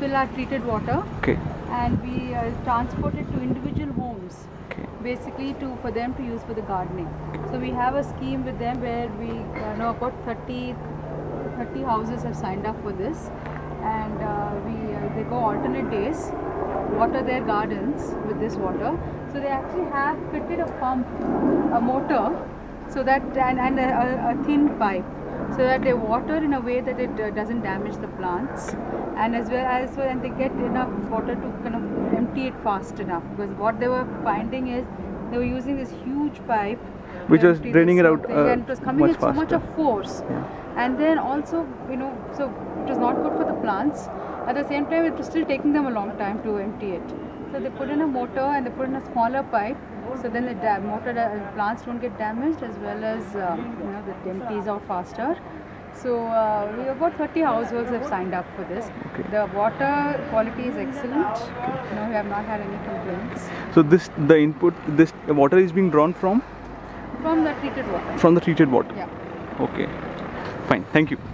fill our treated water. Okay. And we transport it to individual homes. Okay. Basically for them to use for the gardening. Okay. So we have a scheme with them where we know about 30 houses have signed up for this, and they go alternate days, water their gardens with this water. So they actually have fitted a pump, a motor, so that and a thin pipe, so that they water in a way that it doesn't damage the plants, and as well, and they get enough water to kind of empty it fast enough, because what they were finding is they were using this huge pipe which was draining it out and it was coming in so much of force. Yeah. And then also, you know, so it was not good for the plants. At the same time, it was still taking them a long time to empty it. So they put in a motor and they put in a smaller pipe, so then the plants don't get damaged, as well as you know, the empties out faster. So we have about 30 households have signed up for this. Okay. The water quality is excellent. Okay. No, we have not had any complaints. So this water is being drawn from? From the treated water. From the treated water. Yeah. Okay. Fine. Thank you.